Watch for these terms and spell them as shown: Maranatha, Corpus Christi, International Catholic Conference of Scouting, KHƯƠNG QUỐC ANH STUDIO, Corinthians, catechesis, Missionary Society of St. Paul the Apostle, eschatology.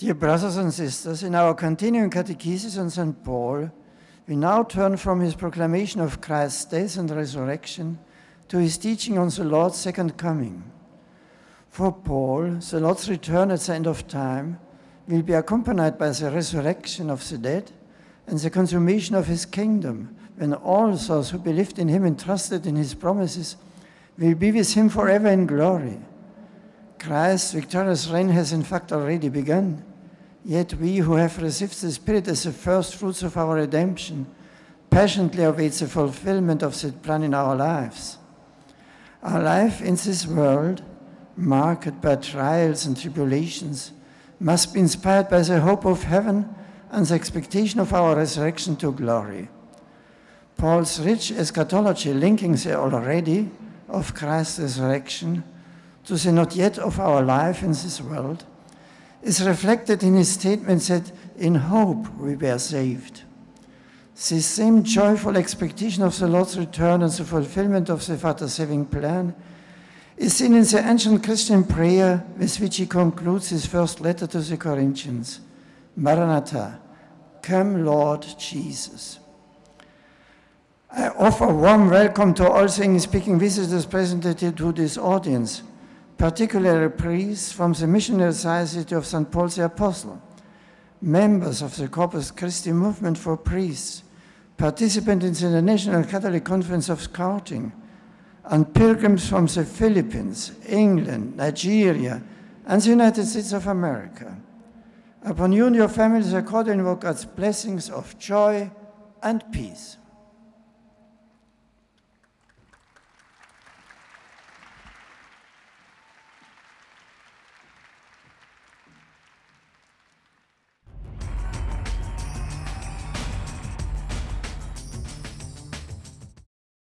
Dear brothers and sisters, in our continuing catechesis on St. Paul, we now turn from his proclamation of Christ's death and resurrection to his teaching on the Lord's second coming. For Paul, the Lord's return at the end of time will be accompanied by the resurrection of the dead and the consummation of his kingdom, when all those who believed in him and trusted in his promises will be with him forever in glory. Christ's victorious reign has in fact already begun. Yet we who have received the Spirit as the first fruits of our redemption patiently await the fulfillment of that plan in our lives. Our life in this world, marked by trials and tribulations, must be inspired by the hope of heaven and the expectation of our resurrection to glory. Paul's rich eschatology linking the already of Christ's resurrection to the not yet of our life in this world is reflected in his statement that in hope we were saved. This same joyful expectation of the Lord's return and the fulfillment of the Father's saving plan is seen in the ancient Christian prayer with which he concludes his first letter to the Corinthians. Maranatha, come Lord Jesus. I offer a warm welcome to all English-speaking visitors present to this audience, particularly priests from the Missionary Society of St. Paul the Apostle, members of the Corpus Christi movement for priests, participants in the International Catholic Conference of Scouting, and pilgrims from the Philippines, England, Nigeria, and the United States of America. Upon you and your families, I cordially invoke God's blessings of joy and peace.